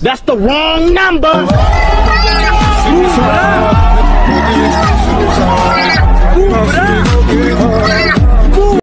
That's the wrong number.